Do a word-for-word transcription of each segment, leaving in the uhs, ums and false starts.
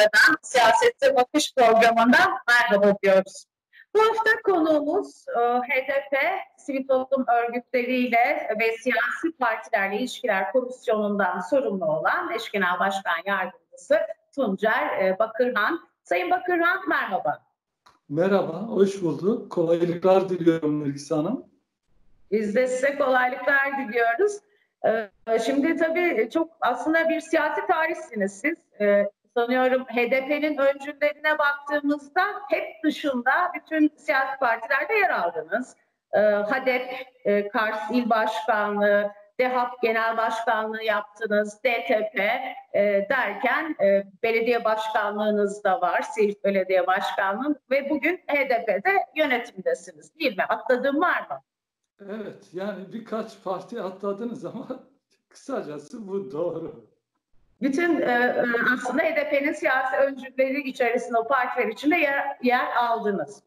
Demirkaya'dan, Siyasete Bakış programından merhaba diyoruz. Bu hafta konuğumuz H D P, sivil toplum örgütleriyle ve siyasi partilerle ilişkiler komisyonundan sorumlu olan Eş Genel Başkan Yardımcısı Tuncer Bakırhan. Sayın Bakırhan, merhaba. Merhaba, hoş bulduk. Kolaylıklar diliyorum Nergis Hanım. Biz de size kolaylıklar diliyoruz. Şimdi tabii çok aslında bir siyasi tarihsiniz siz. Sanıyorum H D P'nin öncüllerine baktığımızda hep dışında bütün siyasi partilerde yer aldınız. HADEP, Kars İl Başkanlığı, DEHAP Genel Başkanlığı yaptınız, D T P derken belediye başkanlığınız da var, Siirt Belediye Başkanlığı ve bugün H D P'de yönetimdesiniz değil mi? Atladığım var mı? Evet, yani birkaç parti atladınız ama kısacası bu doğru. Bütün e, aslında H D P'nin siyasi öncülleri içerisinde, o partiler içinde yer, yer aldınız.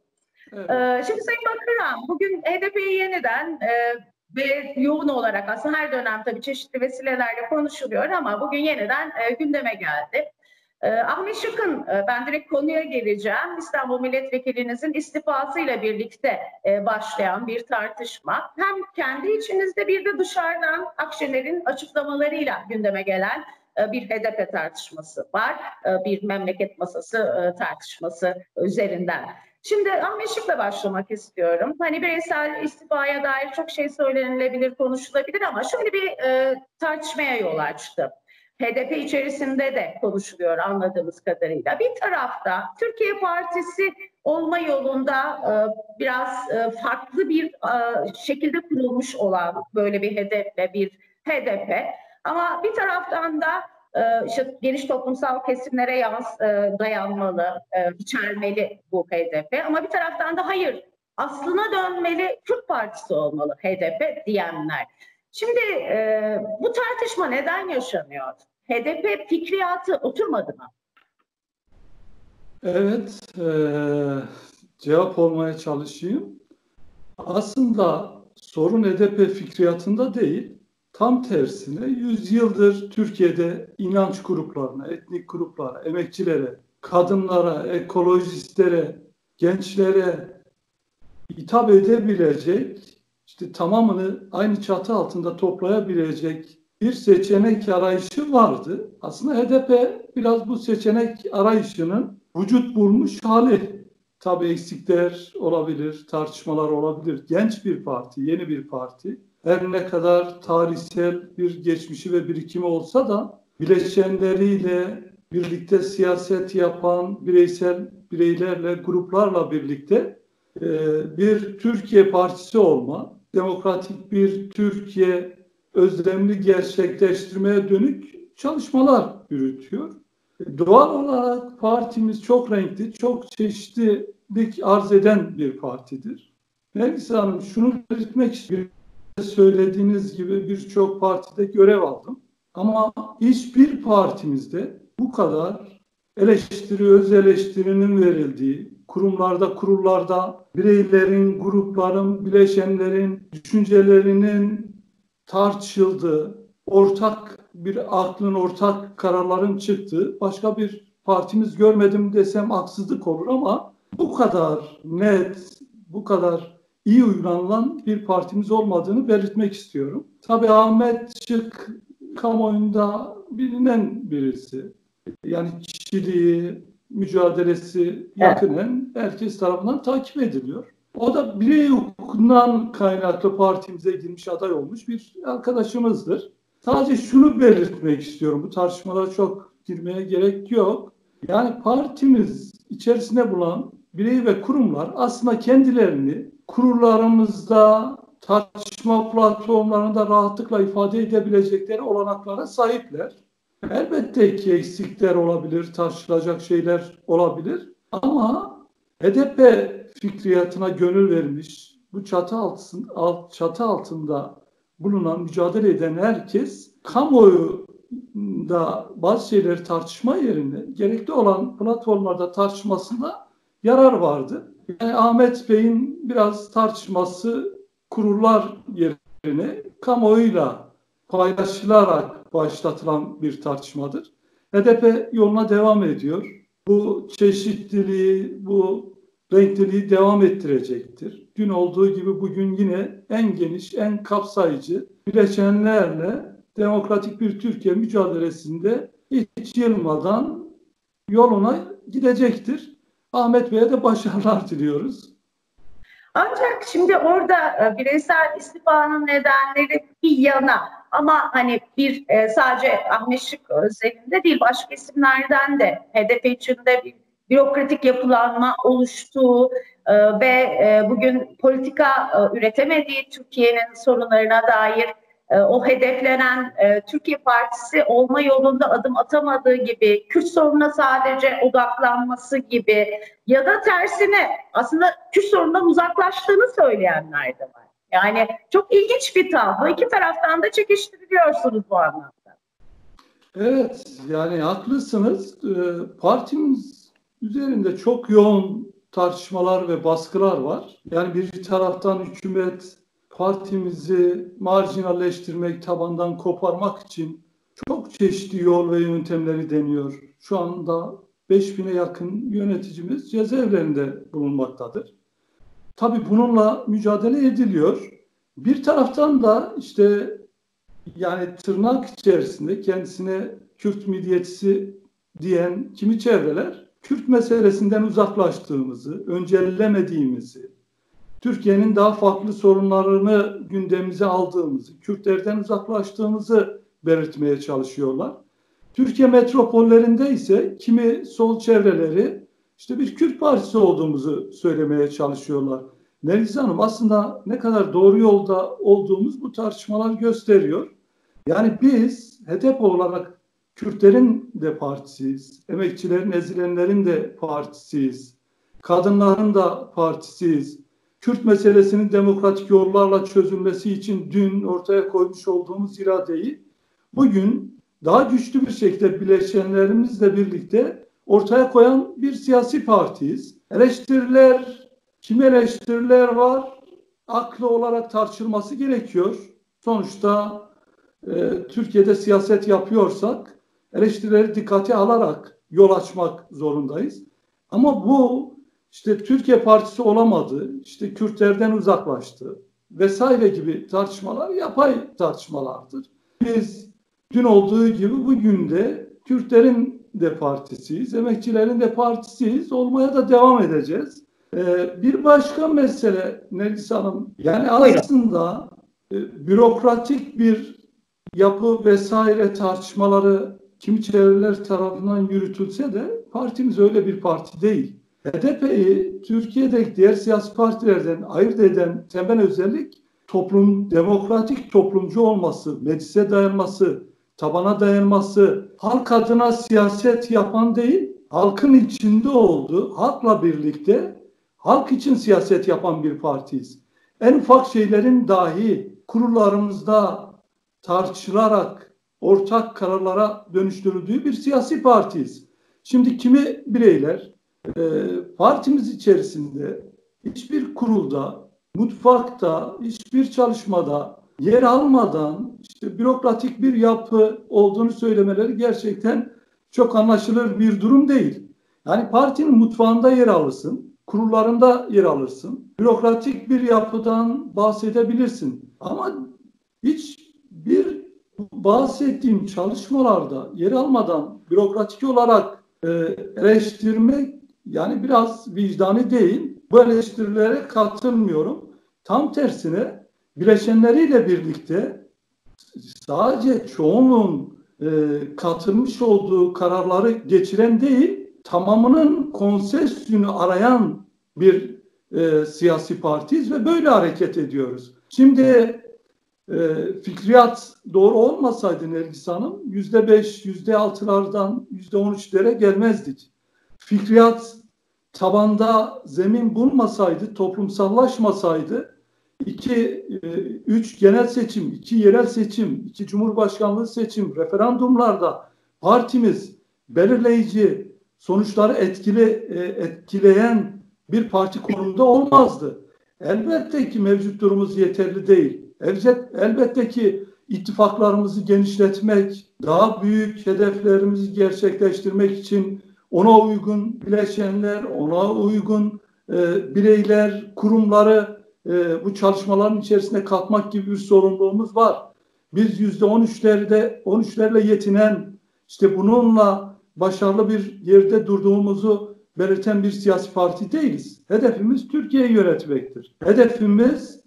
Evet. E, şimdi Sayın Bakırhan, bugün H D P'yi yeniden e, ve yoğun olarak aslında her dönem tabii çeşitli vesilelerle konuşuluyor ama bugün yeniden e, gündeme geldi. E, Ahmet Şık'ın, e, ben direkt konuya geleceğim, İstanbul milletvekilinizin istifasıyla birlikte e, başlayan bir tartışma. Hem kendi içinizde bir de dışarıdan Akşener'in açıklamalarıyla gündeme gelen bir H D P tartışması var, bir memleket masası tartışması üzerinden. Şimdi Ahmet Şık'la başlamak istiyorum. Hani bireysel istifaya dair çok şey söylenilebilir, konuşulabilir ama şöyle bir tartışmaya yol açtı. H D P içerisinde de konuşuluyor anladığımız kadarıyla. Bir tarafta Türkiye Partisi olma yolunda biraz farklı bir şekilde kurulmuş olan böyle bir hedefle bir H D P. Ama bir taraftan da işte geniş toplumsal kesimlere yans, dayanmalı, içermeli bu H D P. Ama bir taraftan da hayır, aslına dönmeli, Kürt Partisi olmalı H D P diyenler. Şimdi bu tartışma neden yaşanıyor? H D P fikriyatı oturmadı mı? Evet, e, cevap olmaya çalışayım. Aslında sorun H D P fikriyatında değil. Tam tersine yüzyıldır Türkiye'de inanç gruplarına, etnik gruplara, emekçilere, kadınlara, ekolojislere, gençlere hitap edebilecek, işte tamamını aynı çatı altında toplayabilecek bir seçenek arayışı vardı. Aslında H D P biraz bu seçenek arayışının vücut bulmuş hali. Tabii eksikler olabilir, tartışmalar olabilir. Genç bir parti, yeni bir parti. Her ne kadar tarihsel bir geçmişi ve birikimi olsa da bileşenleriyle birlikte siyaset yapan bireysel bireylerle, gruplarla birlikte e, bir Türkiye partisi olma, demokratik bir Türkiye özlemini gerçekleştirmeye dönük çalışmalar yürütüyor. Doğal olarak partimiz çok renkli, çok çeşitlilik arz eden bir partidir. Nergis Hanım, şunu belirtmek istiyorum. Söylediğiniz gibi birçok partide görev aldım. Ama hiçbir partimizde bu kadar eleştiri, öz eleştirinin verildiği, kurumlarda, kurullarda bireylerin, grupların, bileşenlerin, düşüncelerinin tartışıldığı, ortak bir aklın, ortak kararların çıktığı başka bir partimiz görmedim desem haksızlık olur ama bu kadar net, bu kadar iyi uygulanılan bir partimiz olmadığını belirtmek istiyorum. Tabii Ahmet Şık kamuoyunda bilinen birisi. Yani kişiliği, mücadelesi yakinen herkes tarafından takip ediliyor. O da birey hukukundan kaynaklı partimize girmiş, aday olmuş bir arkadaşımızdır. Sadece şunu belirtmek istiyorum. Bu tartışmalara çok girmeye gerek yok. Yani partimiz içerisinde bulunan birey ve kurumlar aslında kendilerini kurullarımızda, tartışma platformlarında rahatlıkla ifade edebilecekleri olanaklara sahipler. Elbette ki eksikler olabilir, tartışılacak şeyler olabilir. Ama H D P fikriyatına gönül vermiş, bu çatı altında, alt, çatı altında bulunan, mücadele eden herkes kamuoyunda bazı şeyleri tartışma yerine gerekli olan platformlarda tartışmasında yarar vardı. Yani Ahmet Bey'in biraz tartışması kurullar yerine kamuoyuyla paylaşılarak başlatılan bir tartışmadır. H D P yoluna devam ediyor. bu çeşitliliği, bu renkliliği devam ettirecektir. Dün olduğu gibi bugün yine en geniş, en kapsayıcı bileşenlerle demokratik bir Türkiye mücadelesinde hiç yılmadan yoluna gidecektir. Ahmet Bey'e de başarılar diliyoruz. Ancak şimdi orada bireysel istifanın nedenleri bir yana, ama hani bir sadece Ahmet Şık özelinde değil, başka isimlerden de H D P içinde bir bürokratik yapılanma oluştuğu ve bugün politika üretemediği Türkiye'nin sorunlarına dair o hedeflenen Türkiye Partisi olma yolunda adım atamadığı gibi, Kürt sorununa sadece odaklanması gibi ya da tersine aslında Kürt sorunundan uzaklaştığını söyleyenler de var. Yani çok ilginç bir tablo. İki taraftan da çekiştiriliyorsunuz bu anlamda. Evet, yani haklısınız. Partimiz üzerinde çok yoğun tartışmalar ve baskılar var. Yani bir taraftan hükümet partimizi marjinalleştirmek, tabandan koparmak için çok çeşitli yol ve yöntemleri deniyor. Şu anda beş bine yakın yöneticimiz cezaevlerinde bulunmaktadır. Tabii bununla mücadele ediliyor. Bir taraftan da işte yani tırnak içerisinde kendisine Kürt milliyetçisi diyen kimi çevreler, Kürt meselesinden uzaklaştığımızı, öncellemediğimizi, Türkiye'nin daha farklı sorunlarını gündemimize aldığımızı, Kürtlerden uzaklaştığımızı belirtmeye çalışıyorlar. Türkiye metropollerinde ise kimi sol çevreleri işte bir Kürt partisi olduğumuzu söylemeye çalışıyorlar. Nergis Hanım, aslında ne kadar doğru yolda olduğumuz bu tartışmalar gösteriyor. Yani biz H D P olarak Kürtlerin de partisiyiz, emekçilerin, ezilenlerin de partisiyiz, kadınların da partisiyiz. Kürt meselesinin demokratik yollarla çözülmesi için dün ortaya koymuş olduğumuz iradeyi bugün daha güçlü bir şekilde bileşenlerimizle birlikte ortaya koyan bir siyasi partiyiz. Eleştiriler, kime eleştiriler var? Aklı olarak tartışılması gerekiyor. Sonuçta e, Türkiye'de siyaset yapıyorsak eleştirileri dikkate alarak yol açmak zorundayız. Ama bu İşte Türkiye Partisi olamadı, işte Kürtlerden uzaklaştı vesaire gibi tartışmalar yapay tartışmalardır. Biz dün olduğu gibi bugün de Kürtlerin de partisiyiz, emekçilerin de partisiyiz, olmaya da devam edeceğiz. Ee, bir başka mesele Nergis Hanım, yani aslında e, bürokratik bir yapı vesaire tartışmaları kimi çevreler tarafından yürütülse de partimiz öyle bir parti değil. H D P'yi Türkiye'deki diğer siyasi partilerden ayırt eden temel özellik toplum, demokratik toplumcu olması, meclise dayanması, tabana dayanması, halk adına siyaset yapan değil, halkın içinde olduğu, halkla birlikte halk için siyaset yapan bir partiyiz. En ufak şeylerin dahi kurullarımızda tartışılarak ortak kararlara dönüştürüldüğü bir siyasi partiyiz. Şimdi kimi bireyler partimiz içerisinde hiçbir kurulda, mutfakta, hiçbir çalışmada yer almadan işte bürokratik bir yapı olduğunu söylemeleri gerçekten çok anlaşılır bir durum değil. Yani partinin mutfağında yer alırsın, kurullarında yer alırsın, bürokratik bir yapıdan bahsedebilirsin. Ama hiçbir bahsettiğim çalışmalarda yer almadan bürokratik olarak eleştirmek, yani biraz vicdani değil, bu eleştirilere katılmıyorum. Tam tersine bileşenleriyle birlikte sadece çoğunun e, katılmış olduğu kararları geçiren değil, tamamının konsensüsünü arayan bir e, siyasi partiyiz ve böyle hareket ediyoruz. Şimdi e, fikriyat doğru olmasaydı Nergis Hanım, yüzde beş, yüzde altılardan yüzde on üçlere gelmezdik. Fikriyat tabanda zemin bulmasaydı, toplumsallaşmasaydı iki, üç genel seçim, iki yerel seçim, iki cumhurbaşkanlığı seçim, referandumlarda partimiz belirleyici, sonuçları etkili etkileyen bir parti konumunda olmazdı. Elbette ki mevcut durumumuz yeterli değil. Elbette ki ittifaklarımızı genişletmek, daha büyük hedeflerimizi gerçekleştirmek için ona uygun bileşenler, ona uygun e, bireyler, kurumları e, bu çalışmaların içerisine katmak gibi bir sorumluluğumuz var. Biz yüzde on üçlerde, on üçlerle yetinen, işte bununla başarılı bir yerde durduğumuzu belirten bir siyasi parti değiliz. Hedefimiz Türkiye'yi yönetmektir. Hedefimiz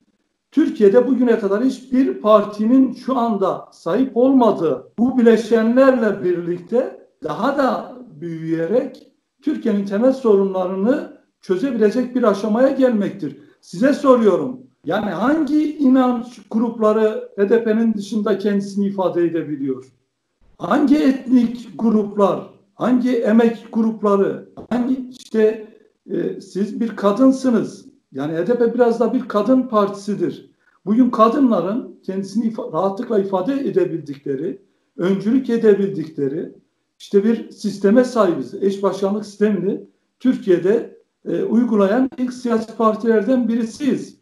Türkiye'de bugüne kadar hiçbir partinin şu anda sahip olmadığı bu bileşenlerle birlikte daha da büyüyerek Türkiye'nin temel sorunlarını çözebilecek bir aşamaya gelmektir. Size soruyorum, yani hangi inanç grupları H D P'nin dışında kendisini ifade edebiliyor? Hangi etnik gruplar, hangi emek grupları, hangi işte e, siz bir kadınsınız. Yani H D P biraz da bir kadın partisidir. Bugün kadınların kendisini ifa- rahatlıkla ifade edebildikleri, öncülük edebildikleri işte bir sisteme sahibiz. Eş başkanlık sistemini Türkiye'de e, uygulayan ilk siyasi partilerden birisiyiz.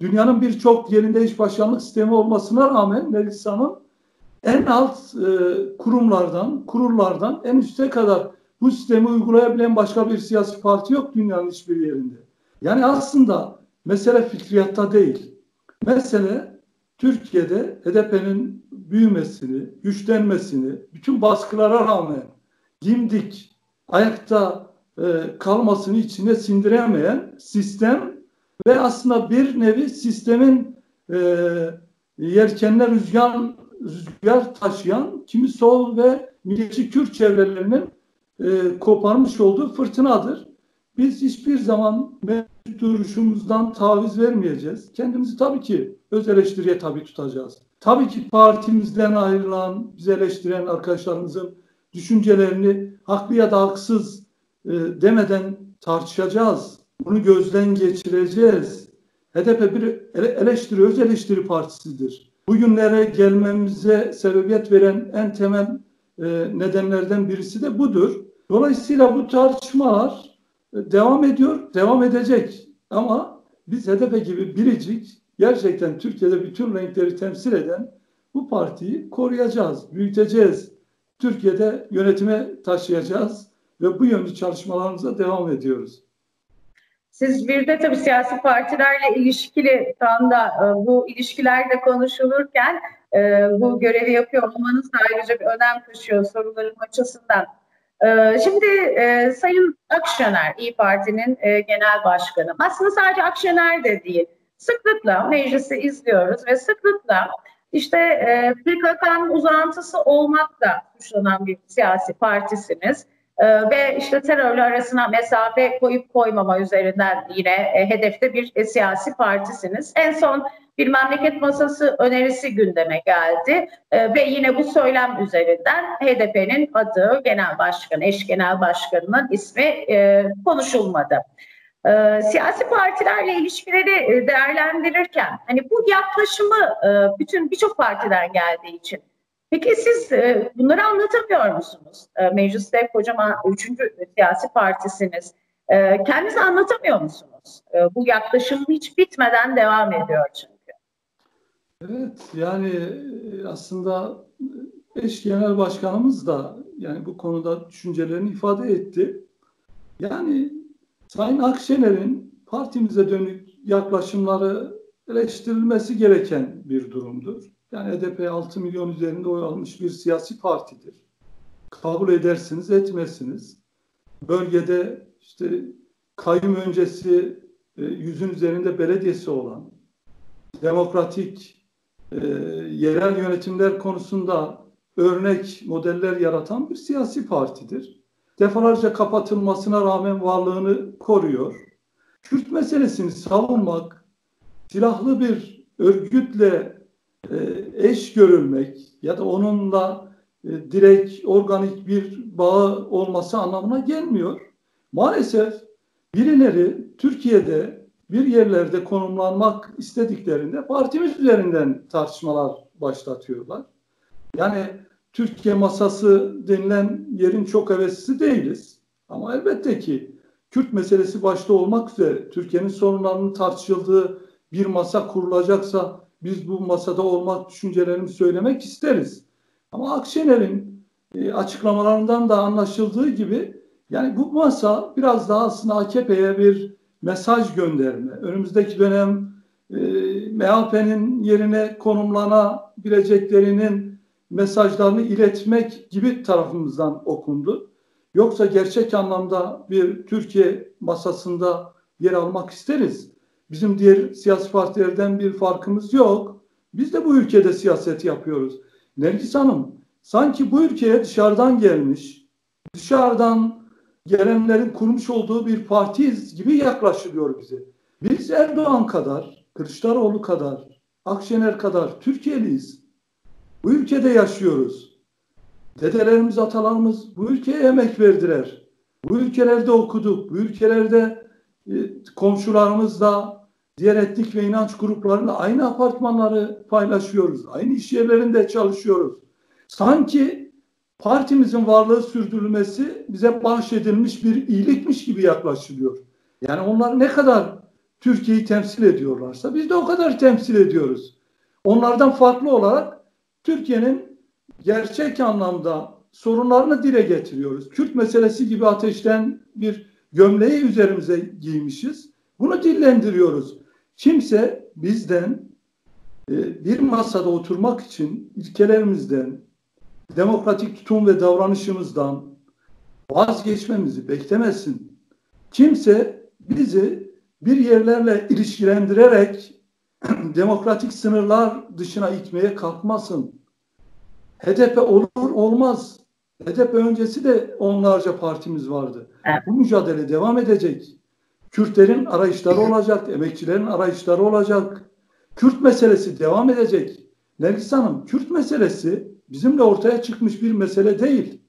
Dünyanın birçok yerinde eş başkanlık sistemi olmasına rağmen Nergis Hanım en alt e, kurumlardan, kurullardan en üste kadar bu sistemi uygulayabilen başka bir siyasi parti yok dünyanın hiçbir yerinde. Yani aslında mesele fikriyatta değil. Mesele Türkiye'de H D P'nin büyümesini, güçlenmesini, bütün baskılara rağmen dimdik, ayakta e, kalmasını içine sindiremeyen sistem ve aslında bir nevi sistemin e, yelkenler rüzgar, rüzgar taşıyan kimi sol ve milliyetçi Kürt çevrelerinin e, koparmış olduğu fırtınadır. Biz hiçbir zaman mevcut duruşumuzdan taviz vermeyeceğiz. Kendimizi tabii ki öz eleştiriye tabi tutacağız. Tabii ki partimizden ayrılan, bizi eleştiren arkadaşlarımızın düşüncelerini haklı ya da haksız e, demeden tartışacağız. Bunu gözden geçireceğiz. H D P bir eleştiri, öz eleştiri partisidir. Bugünlere gelmemize sebebiyet veren en temel e, nedenlerden birisi de budur. Dolayısıyla bu tartışmalar devam ediyor, devam edecek. Ama biz H D P gibi biricik, gerçekten Türkiye'de bütün renkleri temsil eden bu partiyi koruyacağız, büyüteceğiz. Türkiye'de yönetime taşıyacağız ve bu yönlü çalışmalarımıza devam ediyoruz. Siz bir de tabii siyasi partilerle ilişkili, şu anda bu ilişkiler de konuşulurken bu görevi yapıyor olmanız da ayrıca bir önem taşıyor soruların açısından. Şimdi e, Sayın Akşener, İyi Parti'nin e, genel başkanı. Aslında sadece Akşener de değil, sıklıkla meclisi izliyoruz ve sıklıkla işte e, P K K'nın uzantısı olmakla suçlanan bir siyasi partisimiz e, ve işte terörle arasına mesafe koyup koymama üzerinden yine e, hedefte bir e, siyasi partisiniz. En son bir memleket masası önerisi gündeme geldi ee, ve yine bu söylem üzerinden H D P'nin adı, genel başkanı, eş genel başkanının ismi e, konuşulmadı. Ee, siyasi partilerle ilişkileri değerlendirirken hani bu yaklaşımı e, bütün birçok partiden geldiği için. Peki siz e, bunları anlatamıyor musunuz? E, mecliste kocaman üçüncü siyasi partisiniz. E, kendinizi anlatamıyor musunuz? E, bu yaklaşım hiç bitmeden devam ediyor çünkü. Evet, yani aslında eş genel başkanımız da yani bu konuda düşüncelerini ifade etti. Yani Sayın Akşener'in partimize dönük yaklaşımları eleştirilmesi gereken bir durumdur. Yani H D P altı milyon üzerinde oy almış bir siyasi partidir. Kabul edersiniz, etmezsiniz. Bölgede işte kayyum öncesi yüzün üzerinde belediyesi olan, demokratik E, yerel yönetimler konusunda örnek modeller yaratan bir siyasi partidir. Defalarca kapatılmasına rağmen varlığını koruyor. Kürt meselesini savunmak, silahlı bir örgütle e, eş görülmek ya da onunla e, direkt organik bir bağı olması anlamına gelmiyor. Maalesef birileri Türkiye'de bir yerlerde konumlanmak istediklerinde partimiz üzerinden tartışmalar başlatıyorlar. Yani Türkiye masası denilen yerin çok heveslisi değiliz. Ama elbette ki Kürt meselesi başta olmak üzere Türkiye'nin sorunlarının tartışıldığı bir masa kurulacaksa biz bu masada olmak düşüncelerimi söylemek isteriz. Ama Akşener'in açıklamalarından da anlaşıldığı gibi Yani bu masa biraz daha aslında A K P'ye bir mesaj gönderme. Önümüzdeki dönem e, M H P'nin yerine konumlanabileceklerinin mesajlarını iletmek gibi tarafımızdan okundu. Yoksa gerçek anlamda bir Türkiye masasında yer almak isteriz. Bizim diğer siyasi partilerden bir farkımız yok. Biz de bu ülkede siyaset yapıyoruz. Nergis Hanım, sanki bu ülkeye dışarıdan gelmiş, dışarıdan gelenlerin kurmuş olduğu bir partiyiz gibi yaklaşılıyor bize. Biz Erdoğan kadar, Kılıçdaroğlu kadar, Akşener kadar Türkiye'liyiz. Bu ülkede yaşıyoruz. Dedelerimiz, atalarımız bu ülkeye emek verdiler. Bu ülkelerde okuduk, bu ülkelerde komşularımızla, diğer etnik ve inanç gruplarıyla aynı apartmanları paylaşıyoruz. Aynı iş yerlerinde çalışıyoruz. Sanki partimizin varlığı sürdürülmesi bize bahşedilmiş bir iyilikmiş gibi yaklaşılıyor. Yani onlar ne kadar Türkiye'yi temsil ediyorlarsa biz de o kadar temsil ediyoruz. Onlardan farklı olarak Türkiye'nin gerçek anlamda sorunlarını dile getiriyoruz. Kürt meselesi gibi ateşten bir gömleği üzerimize giymişiz. Bunu dillendiriyoruz. Kimse bizden bir masada oturmak için ilkelerimizden, demokratik tutum ve davranışımızdan vazgeçmemizi beklemesin. Kimse bizi bir yerlerle ilişkilendirerek demokratik sınırlar dışına itmeye kalkmasın. H D P olur olmaz. H D P öncesi de onlarca partimiz vardı. Evet. Bu mücadele devam edecek. Kürtlerin arayışları olacak, emekçilerin arayışları olacak. Kürt meselesi devam edecek. Nergis Hanım, Kürt meselesi bizimle ortaya çıkmış bir mesele değil.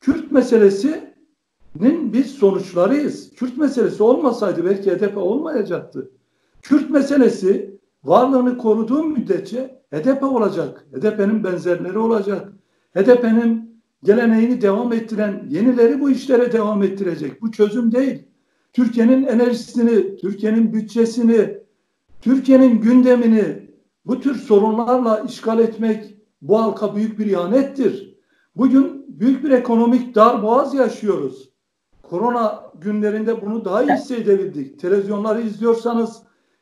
Kürt meselesinin biz sonuçlarıyız. Kürt meselesi olmasaydı belki H D P olmayacaktı. Kürt meselesi varlığını koruduğu müddetçe H D P olacak. H D P'nin benzerleri olacak. H D P'nin geleneğini devam ettiren yenileri bu işlere devam ettirecek. Bu çözüm değil. Türkiye'nin enerjisini, Türkiye'nin bütçesini, Türkiye'nin gündemini bu tür sorunlarla işgal etmek bu halka büyük bir ihanettir. Bugün büyük bir ekonomik darboğaz yaşıyoruz. Korona günlerinde bunu daha iyi hissedebildik. Televizyonları izliyorsanız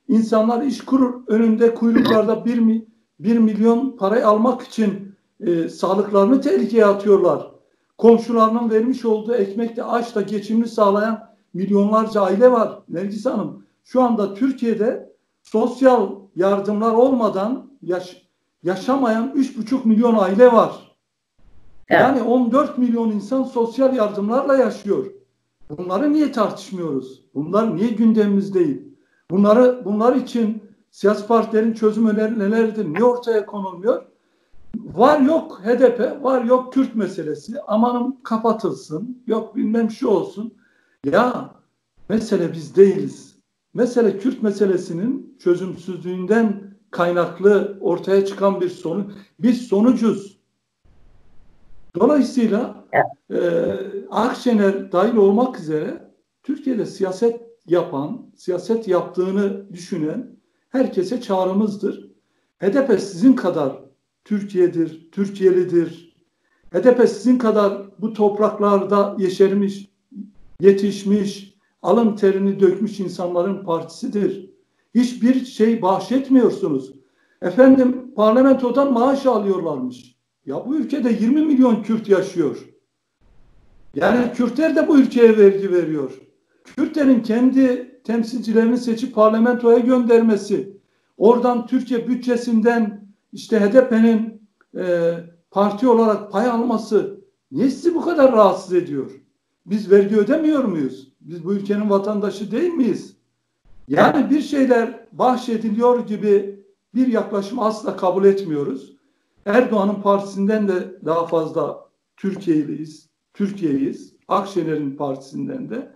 insanlar iş kurur önünde kuyruklarda bir, bir milyon parayı almak için e, sağlıklarını tehlikeye atıyorlar. Komşularının vermiş olduğu ekmekle açla geçimini sağlayan milyonlarca aile var. Nergis Hanım, şu anda Türkiye'de sosyal yardımlar olmadan yaş, yaşamayan üç buçuk milyon aile var. Evet. Yani on dört milyon insan sosyal yardımlarla yaşıyor. Bunları niye tartışmıyoruz? Bunlar niye gündemimiz değil? Bunları, bunlar için siyasi partilerin çözüm önerileri nelerdir? Niye ortaya konulmuyor? Var yok H D P, var yok Kürt meselesi. Amanım kapatılsın, yok bilmem şu olsun. Ya mesele biz değiliz. Mesele Kürt meselesinin çözümsüzlüğünden kaynaklı ortaya çıkan bir sonuç. Biz sonucuz. Dolayısıyla e, Akşener dahil olmak üzere Türkiye'de siyaset yapan, siyaset yaptığını düşünen herkese çağrımızdır. H D P sizin kadar Türkiye'dir, Türkiye'lidir. H D P sizin kadar bu topraklarda yeşermiş, yetişmiş, alın terini dökmüş insanların partisidir. Hiçbir şey bahşetmiyorsunuz. Efendim parlamentodan maaş alıyorlarmış. Ya bu ülkede yirmi milyon Kürt yaşıyor. Yani Kürtler de bu ülkeye vergi veriyor. Kürtlerin kendi temsilcilerini seçip parlamentoya göndermesi, oradan Türkiye bütçesinden işte H D P'nin e, parti olarak pay alması niye sizi bu kadar rahatsız ediyor? Biz vergi ödemiyor muyuz? Biz bu ülkenin vatandaşı değil miyiz? Yani bir şeyler bahşediliyor gibi bir yaklaşımı asla kabul etmiyoruz. Erdoğan'ın partisinden de daha fazla Türkiye'liyiz, Türkiye'yiz. Akşener'in partisinden de.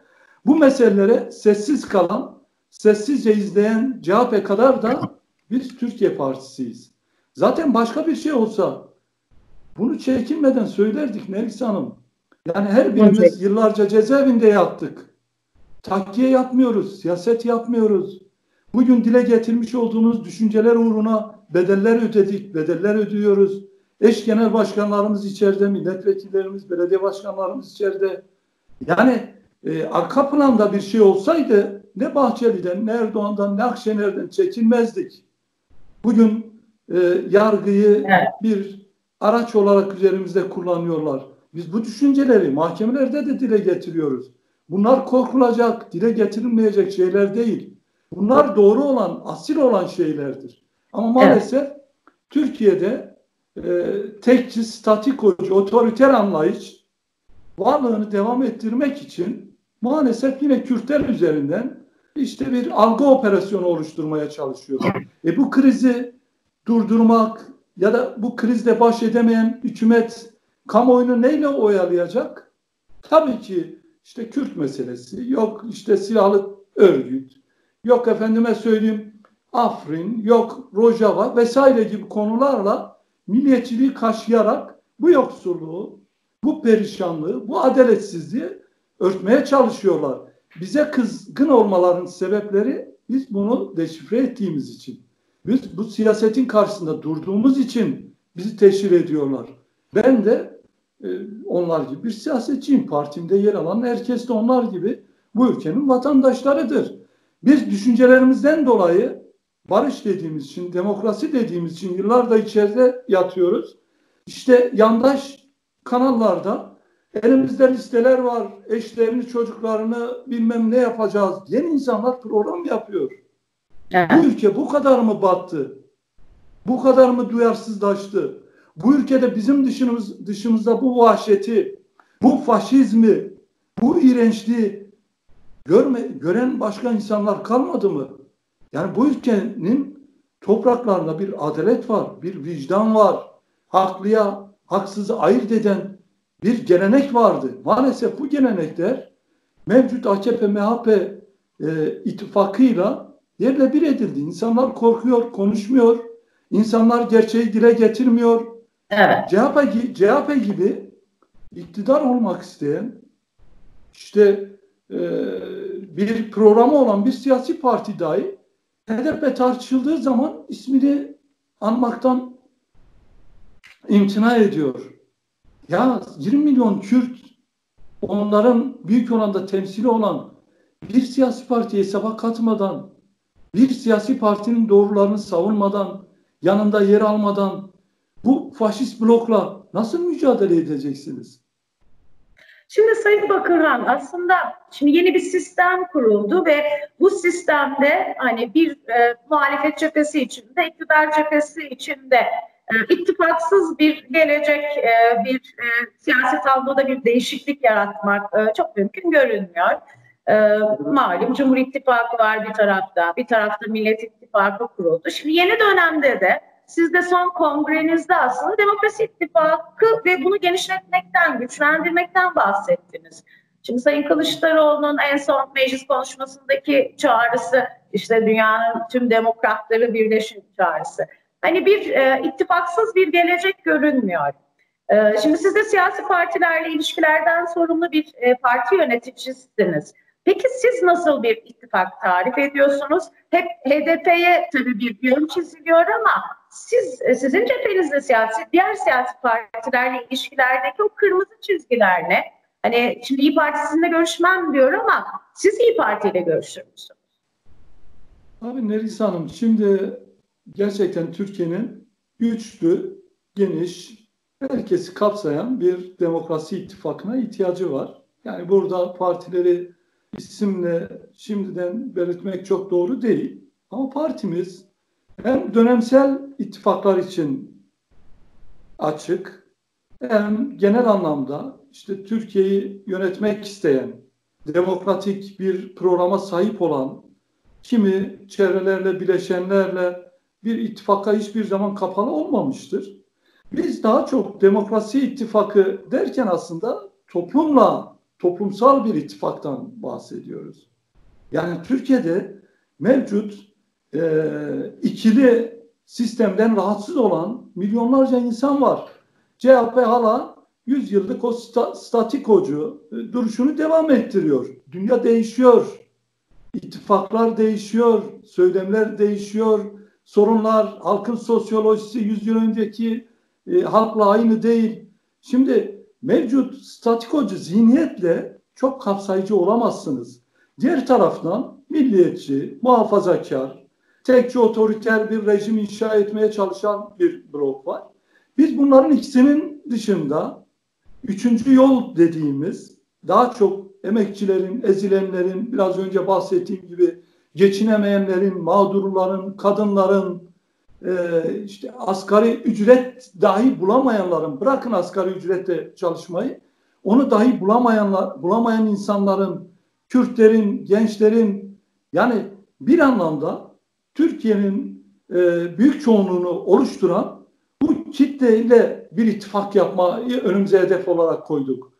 Bu meselelere sessiz kalan, sessizce izleyen C H P kadar da biz Türkiye partisiyiz. Zaten başka bir şey olsa bunu çekinmeden söylerdik Nergis Hanım. Yani her birimiz yıllarca cezaevinde yattık. Takviye yapmıyoruz, siyaset yapmıyoruz. Bugün dile getirmiş olduğunuz düşünceler uğruna bedeller ödedik, bedeller ödüyoruz. Eş genel başkanlarımız içeride, milletvekillerimiz, belediye başkanlarımız içeride. Yani e, arka planda bir şey olsaydı ne Bahçeli'den, ne Erdoğan'dan, ne Akşener'den çekinmezdik. Bugün e, yargıyı evet. bir araç olarak üzerimizde kullanıyorlar. Biz bu düşünceleri mahkemelerde de dile getiriyoruz. Bunlar korkulacak, dile getirilmeyecek şeyler değil. Bunlar doğru olan, asil olan şeylerdir. Ama maalesef evet. Türkiye'de e, tekçi, statikocu, otoriter anlayış varlığını devam ettirmek için maalesef yine Kürtler üzerinden işte bir algı operasyonu oluşturmaya çalışıyor. E bu krizi durdurmak ya da bu krizle baş edemeyen hükümet kamuoyunu neyle oyalayacak? Tabii ki işte Kürt meselesi, yok işte silahlı örgüt, yok efendime söyleyeyim Afrin, yok Rojava vesaire gibi konularla milliyetçiliği kaşıyarak bu yoksulluğu, bu perişanlığı, bu adaletsizliği örtmeye çalışıyorlar. Bize kızgın olmaların sebepleri biz bunu deşifre ettiğimiz için, biz bu siyasetin karşısında durduğumuz için bizi teşhir ediyorlar. Ben de e, onlar gibi bir siyasetçiyim. Partimde yer alan herkes de onlar gibi bu ülkenin vatandaşlarıdır. Biz düşüncelerimizden dolayı barış dediğimiz için, demokrasi dediğimiz için yıllarda içeride yatıyoruz. İşte yandaş kanallarda elimizde listeler var, eşlerini, çocuklarını bilmem ne yapacağız diyen insanlar program yapıyor. Evet. Bu ülke bu kadar mı battı? Bu kadar mı duyarsızlaştı? Bu ülkede bizim dışımız, dışımızda bu vahşeti, bu faşizmi, bu iğrençliği görme, gören başka insanlar kalmadı mı? Yani bu ülkenin topraklarında bir adalet var, bir vicdan var. Haklıya, haksızı ayırt eden bir gelenek vardı. Maalesef bu gelenekler mevcut A K P-M H P e, ittifakıyla yerle bir edildi. İnsanlar korkuyor, konuşmuyor. İnsanlar gerçeği dile getirmiyor. Evet. C H P, C H P gibi iktidar olmak isteyen, işte e, bir programı olan bir siyasi parti dahi H D P tartışıldığı zaman ismini anmaktan imtina ediyor. Ya yirmi milyon Kürt, onların büyük oranda temsili olan bir siyasi partiye hesaba katmadan, bir siyasi partinin doğrularını savunmadan, yanında yer almadan bu faşist blokla nasıl mücadele edeceksiniz? Şimdi Sayın Bakırhan, aslında şimdi yeni bir sistem kuruldu ve bu sistemde hani bir e, muhalefet cephesi içinde, iktidar cephesi içinde e, ittifaksız bir gelecek, e, bir e, siyasi tabloda bir değişiklik yaratmak e, çok mümkün görünmüyor. E, malum Cumhur İttifakı var bir tarafta, bir tarafta Millet İttifakı kuruldu. Şimdi yeni dönemde de siz de son kongrenizde aslında Demokrasi İttifakı ve bunu genişletmekten, güçlendirmekten bahsettiniz. Şimdi Sayın Kılıçdaroğlu'nun en son meclis konuşmasındaki çağrısı, işte dünyanın tüm demokratları birleşin çağrısı. Hani bir e, ittifaksız bir gelecek görünmüyor. E, şimdi siz de siyasi partilerle ilişkilerden sorumlu bir e, parti yöneticisiniz. Peki siz nasıl bir ittifak tarif ediyorsunuz? Hep H D P'ye tabii bir yön çiziliyor ama siz sizin cephenizde siyasi, diğer siyasi partilerle ilişkilerdeki o kırmızı çizgiler ne? Hani şimdi İyi Parti sizinle görüşmem diyor ama siz İyi Parti ile görüşür müsünüz? Abi Nergis Hanım, şimdi gerçekten Türkiye'nin güçlü, geniş, herkesi kapsayan bir demokrasi ittifakına ihtiyacı var. Yani burada partileri isimle şimdiden belirtmek çok doğru değil. Ama partimiz hem dönemsel ittifaklar için açık, hem genel anlamda işte Türkiye'yi yönetmek isteyen, demokratik bir programa sahip olan, kimi çevrelerle, bileşenlerle bir ittifaka hiçbir zaman kapalı olmamıştır. Biz daha çok demokrasi ittifakı derken aslında toplumla, toplumsal bir ittifaktan bahsediyoruz. Yani Türkiye'de mevcut e, ikili sistemden rahatsız olan milyonlarca insan var. C H P hala yüz yıllık o sta, statikocu e, duruşunu devam ettiriyor. Dünya değişiyor, ittifaklar değişiyor, söylemler değişiyor, sorunlar, halkın sosyolojisi yüz yıl önceki e, halkla aynı değil. Şimdi mevcut statikocu zihniyetle çok kapsayıcı olamazsınız. Diğer taraftan milliyetçi, muhafazakar, tekçi otoriter bir rejim inşa etmeye çalışan bir blok var. Biz bunların ikisinin dışında üçüncü yol dediğimiz, daha çok emekçilerin, ezilenlerin, biraz önce bahsettiğim gibi geçinemeyenlerin, mağdurların, kadınların, e, işte asgari ücret dahi bulamayanların, bırakın asgari ücrete çalışmayı, onu dahi bulamayanlar, bulamayan insanların, Kürtlerin, gençlerin, yani bir anlamda Türkiye'nin e, büyük çoğunluğunu oluşturan bu kitleyle bir ittifak yapmayı önümüze hedef olarak koyduk.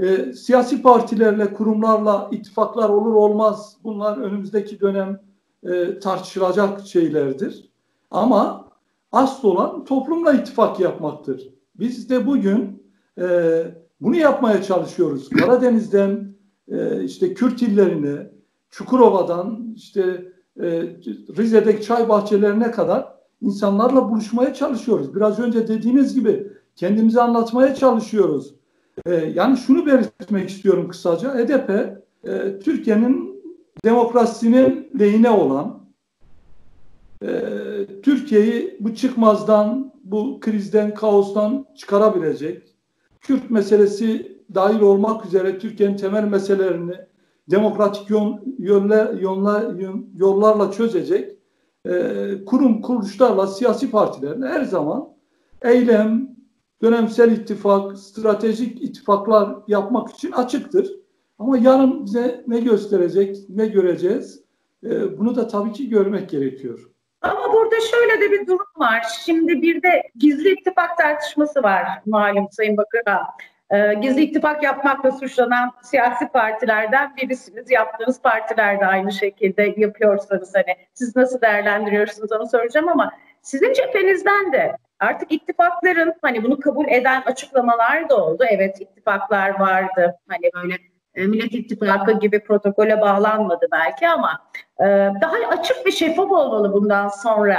E, siyasi partilerle, kurumlarla ittifaklar olur olmaz, bunlar önümüzdeki dönem e, tartışılacak şeylerdir. Ama asıl olan toplumla ittifak yapmaktır. Biz de bugün e, bunu yapmaya çalışıyoruz. Karadeniz'den e, işte Kürt illerine, Çukurova'dan işte e, Rize'deki çay bahçelerine kadar insanlarla buluşmaya çalışıyoruz. Biraz önce dediğiniz gibi kendimizi anlatmaya çalışıyoruz. Yani şunu belirtmek istiyorum kısaca. H D P, Türkiye'nin demokrasinin lehine olan, Türkiye'yi bu çıkmazdan, bu krizden, kaostan çıkarabilecek, Kürt meselesi dahil olmak üzere Türkiye'nin temel meselelerini demokratik yollarla çözecek kurum kuruluşlarla, siyasi partilerle her zaman eylem, dönemsel ittifak, stratejik ittifaklar yapmak için açıktır. Ama yarın bize ne gösterecek, ne göreceğiz? Ee, bunu da tabii ki görmek gerekiyor. Ama burada şöyle de bir durum var. Şimdi bir de gizli ittifak tartışması var malum Sayın Bakırhan. Ee, gizli ittifak yapmakla suçlanan siyasi partilerden birisiniz. Yaptığınız partiler de aynı şekilde yapıyorsanız hani siz nasıl değerlendiriyorsunuz onu soracağım ama sizin cephenizden de artık ittifakların hani bunu kabul eden açıklamalar da oldu. Evet, ittifaklar vardı. Hani böyle Millet İttifakı gibi protokole bağlanmadı belki ama e, daha açık ve şeffaf olmalı bundan sonra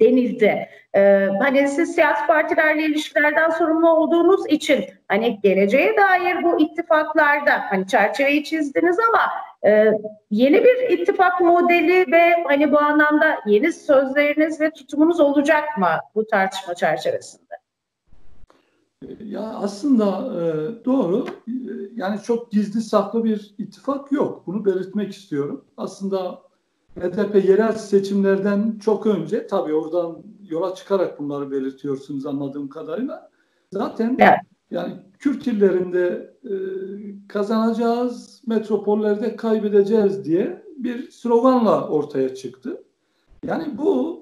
denildi. E, hani siz siyasi partilerle ilişkilerden sorumlu olduğunuz için hani geleceğe dair bu ittifaklarda hani çerçeveyi çizdiniz ama Ee, yeni bir ittifak modeli ve hani bu anlamda yeni sözleriniz ve tutumunuz olacak mı bu tartışma çerçevesinde? Ya aslında e, doğru. E, yani çok gizli saklı bir ittifak yok. Bunu belirtmek istiyorum. Aslında H D P yerel seçimlerden çok önce, tabii oradan yola çıkarak bunları belirtiyorsunuz anladığım kadarıyla. Zaten evet. Yani Kürt illerinde e, kazanacağız, metropollerde kaybedeceğiz diye bir sloganla ortaya çıktı. Yani bu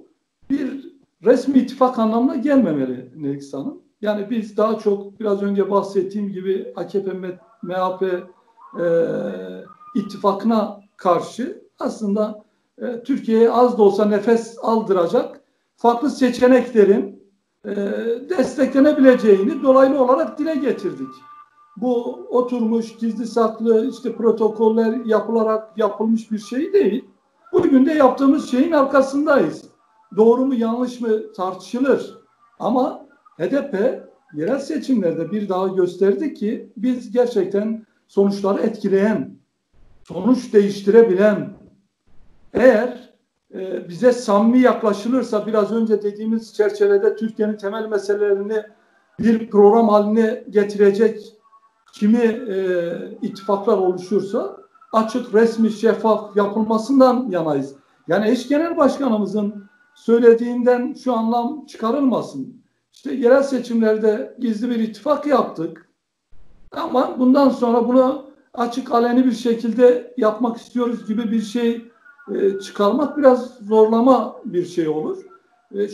bir resmi ittifak anlamına gelmemeli Nergis Hanım. Yani biz daha çok biraz önce bahsettiğim gibi A K P M H P e, ittifakına karşı aslında e, Türkiye'ye az da olsa nefes aldıracak farklı seçeneklerin E, desteklenebileceğini dolaylı olarak dile getirdik. Bu oturmuş, gizli saklı, işte protokoller yapılarak yapılmış bir şey değil. Bugün de yaptığımız şeyin arkasındayız. Doğru mu yanlış mı tartışılır. Ama H D P yerel seçimlerde bir daha gösterdi ki biz gerçekten sonuçları etkileyen, sonuç değiştirebilen, eğer bize samimi yaklaşılırsa, biraz önce dediğimiz çerçevede Türkiye'nin temel meselelerini bir program haline getirecek kimi e, ittifaklar oluşursa açık, resmi, şeffaf yapılmasından yanayız. Yani eş genel başkanımızın söylediğinden şu anlam çıkarılmasın. İşte yerel seçimlerde gizli bir ittifak yaptık ama bundan sonra bunu açık, aleni bir şekilde yapmak istiyoruz gibi bir şey çıkarmak biraz zorlama bir şey olur.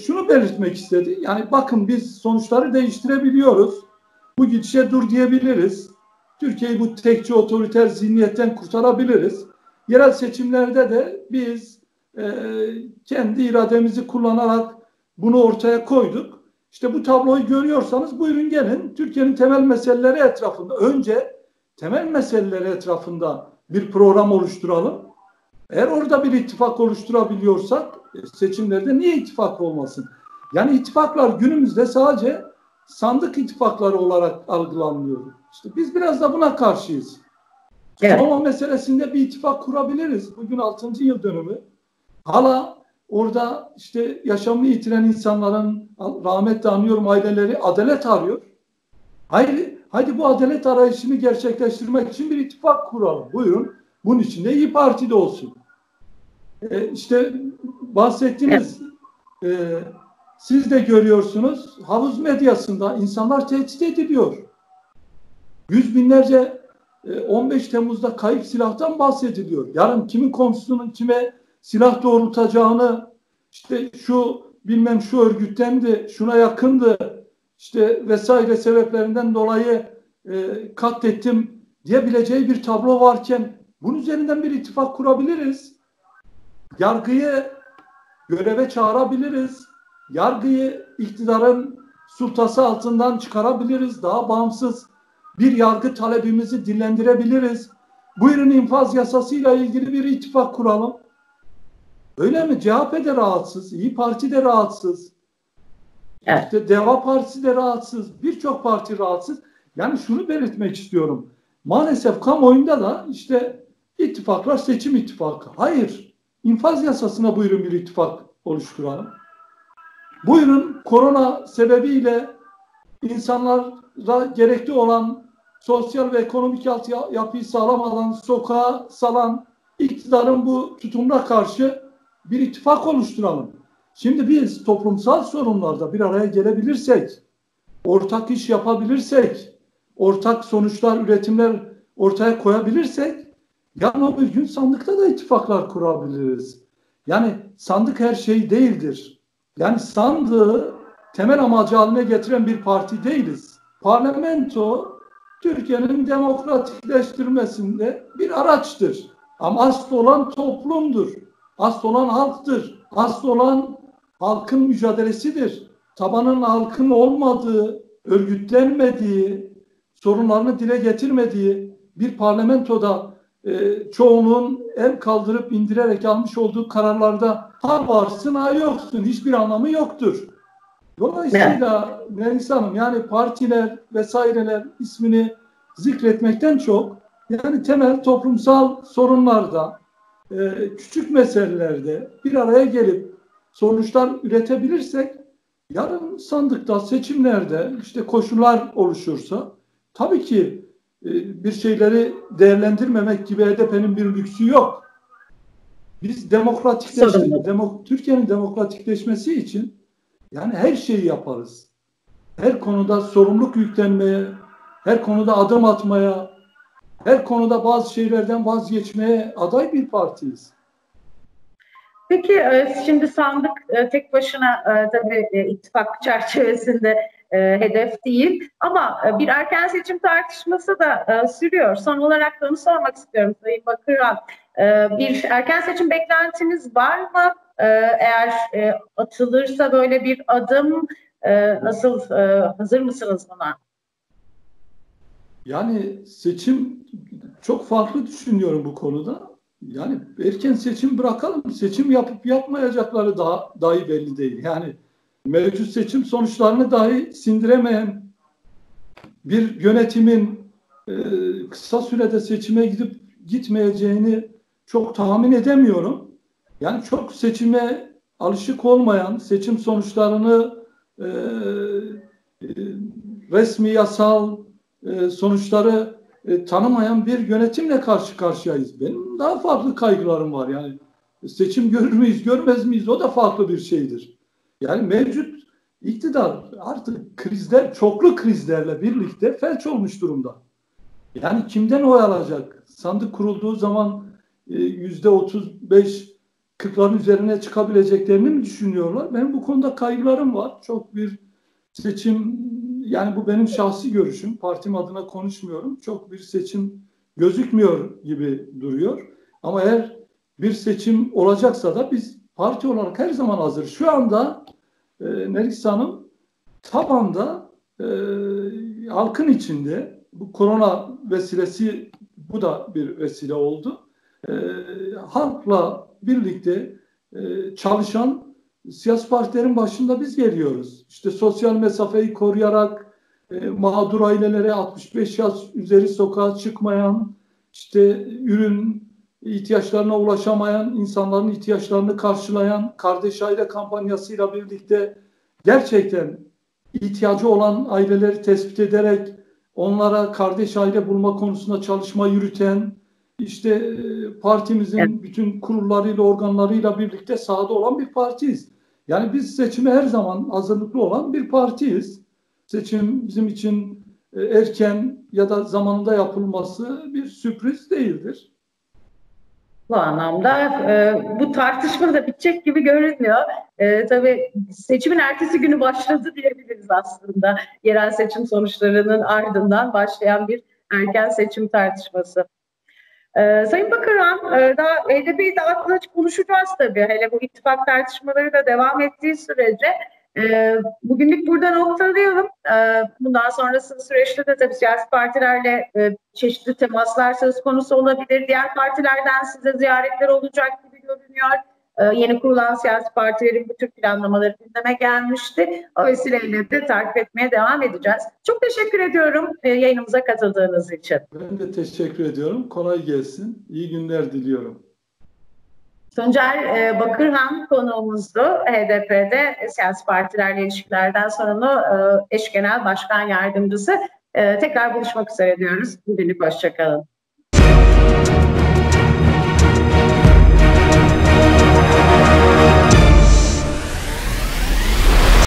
Şunu belirtmek istedi. Yani bakın biz sonuçları değiştirebiliyoruz. Bu gidişe dur diyebiliriz. Türkiye'yi bu tekçi otoriter zihniyetten kurtarabiliriz. Yerel seçimlerde de biz e, kendi irademizi kullanarak bunu ortaya koyduk. İşte bu tabloyu görüyorsanız buyurun gelin. Türkiye'nin temel meseleleri etrafında, önce temel meseleleri etrafında bir program oluşturalım. Eğer orada bir ittifak oluşturabiliyorsak seçimlerde niye ittifak olmasın? Yani ittifaklar günümüzde sadece sandık ittifakları olarak algılanıyor. İşte biz biraz da buna karşıyız. Evet. Rojava meselesinde bir ittifak kurabiliriz. Bugün altıncı yıl dönümü. Hala orada işte yaşamını yitiren insanların, rahmetle anıyorum, aileleri adalet arıyor. Hayır, hadi bu adalet arayışını gerçekleştirmek için bir ittifak kuralım. Buyurun. Bunun için de İyi Parti de olsun. E, işte bahsettiğiniz, evet. e, siz de görüyorsunuz, havuz medyasında insanlar tehdit ediliyor. Yüz binlerce e, on beş Temmuz'da kayıp silahtan bahsediliyor. Yarın kimin komşusunun kime silah doğrultacağını, işte şu bilmem şu örgüttendi, şuna yakındı, işte vesaire sebeplerinden dolayı e, katlettim diyebileceği bir tablo varken bunun üzerinden bir ittifak kurabiliriz. Yargıyı göreve çağırabiliriz. Yargıyı iktidarın sultası altından çıkarabiliriz. Daha bağımsız bir yargı talebimizi dillendirebiliriz. Buyurun infaz yasasıyla ilgili bir ittifak kuralım. Öyle mi? C H P de rahatsız, İyi Parti de rahatsız. Evet. İşte DEVA Partisi de rahatsız. Birçok parti rahatsız. Yani şunu belirtmek istiyorum. Maalesef kamuoyunda da işte ittifaklar seçim ittifakı. Hayır. İnfaz yasasına buyurun bir ittifak oluşturalım. Buyurun korona sebebiyle insanlara gerekli olan sosyal ve ekonomik altyapıyı sağlamadan sokağa salan iktidarın bu tutumuna karşı bir ittifak oluşturalım. Şimdi biz toplumsal sorunlarda bir araya gelebilirsek, ortak iş yapabilirsek, ortak sonuçlar, üretimler ortaya koyabilirsek, yarın bir gün sandıkta da ittifaklar kurabiliriz. Yani sandık her şey değildir. Yani sandığı temel amacı haline getiren bir parti değiliz. Parlamento Türkiye'nin demokratikleştirmesinde bir araçtır. Ama asıl olan toplumdur. Asıl olan halktır. Asıl olan halkın mücadelesidir. Tabanın halkın olmadığı, örgütlenmediği, sorunlarını dile getirmediği bir parlamentoda e, çoğunun el kaldırıp indirerek almış olduğu kararlarda ha varsın ha yoksun hiçbir anlamı yoktur. Dolayısıyla Nergis Hanım, yani partiler vesaireler ismini zikretmekten çok, yani temel toplumsal sorunlarda, e, küçük meselelerde bir araya gelip sonuçlar üretebilirsek, yarın sandıkta, seçimlerde işte koşullar oluşursa tabii ki bir şeyleri değerlendirmemek gibi H D P'nin bir lüksü yok. Biz demokratikleşme, demo, Türkiye'nin demokratikleşmesi için yani her şeyi yaparız. Her konuda sorumluluk yüklenmeye, her konuda adım atmaya, her konuda bazı şeylerden vazgeçmeye aday bir partiyiz. Peki şimdi sandık tek başına tabii ittifak çerçevesinde hedef değil ama bir erken seçim tartışması da sürüyor. Son olarak da onu sormak istiyorum Sayın Bakırhan. Bir erken seçim beklentiniz var mı? Eğer atılırsa böyle bir adım, nasıl, hazır mısınız buna? Yani seçim, çok farklı düşünüyorum bu konuda. Yani erken seçim bırakalım. Seçim yapıp yapmayacakları daha, dahi belli değil. Yani mevcut seçim sonuçlarını dahi sindiremeyen bir yönetimin e, kısa sürede seçime gidip gitmeyeceğini çok tahmin edemiyorum. Yani çok seçime alışık olmayan, seçim sonuçlarını e, e, resmi yasal e, sonuçları e, tanımayan bir yönetimle karşı karşıyayız. Benim daha farklı kaygılarım var. Yani seçim görür müyüz, görmez miyiz? O da farklı bir şeydir. Yani mevcut iktidar artık krizler, çoklu krizlerle birlikte felç olmuş durumda. Yani kimden oy alacak? Sandık kurulduğu zaman yüzde otuz beş kırkların üzerine çıkabileceklerini mi düşünüyorlar? Benim bu konuda kaygılarım var. Çok bir seçim, yani bu benim şahsi görüşüm. Partim adına konuşmuyorum. Çok bir seçim gözükmüyor gibi duruyor. Ama eğer bir seçim olacaksa da biz parti olarak her zaman hazır. Şu anda e, Nergis Hanım tabanda e, halkın içinde, bu korona vesilesi, bu da bir vesile oldu. E, halkla birlikte e, çalışan siyasi partilerin başında biz geliyoruz. İşte sosyal mesafeyi koruyarak e, mağdur ailelere, altmış beş yaş üzeri sokağa çıkmayan, işte ürün ihtiyaçlarına ulaşamayan insanların ihtiyaçlarını karşılayan Kardeş Aile kampanyasıyla birlikte gerçekten ihtiyacı olan aileleri tespit ederek onlara kardeş aile bulma konusunda çalışma yürüten, işte partimizin evet. bütün kurullarıyla, organlarıyla birlikte sahada olan bir partiyiz. Yani biz seçime her zaman hazırlıklı olan bir partiyiz. Seçim bizim için erken ya da zamanında yapılması bir sürpriz değildir. Bu anlamda e, bu tartışma da bitecek gibi görünmüyor. E, tabii seçimin ertesi günü başladı diyebiliriz aslında. Yerel seçim sonuçlarının ardından başlayan bir erken seçim tartışması. E, Sayın Bakırhan, e, daha H D P'yi dağıtılacak konuşacağız tabii. Hele bu ittifak tartışmaları da devam ettiği sürece. E, bugünlük burada noktalayalım. E, bundan sonrası süreçte de tabii siyasi partilerle e, çeşitli temaslar söz konusu olabilir. Diğer partilerden size ziyaretler olacak gibi görünüyor. E, yeni kurulan siyasi partilerin bu tür planlamaları gündeme gelmişti. O vesileyle de takip etmeye devam edeceğiz. Çok teşekkür ediyorum e, yayınımıza katıldığınız için. Ben de teşekkür ediyorum. Kolay gelsin. İyi günler diliyorum. Tuncer Bakırhan konuğumuzdu. H D P'de siyasi partilerle ilişkilerden sorumlu eş genel başkan yardımcısı. Tekrar buluşmak üzere diyoruz. Bugünlük hoşça kalın.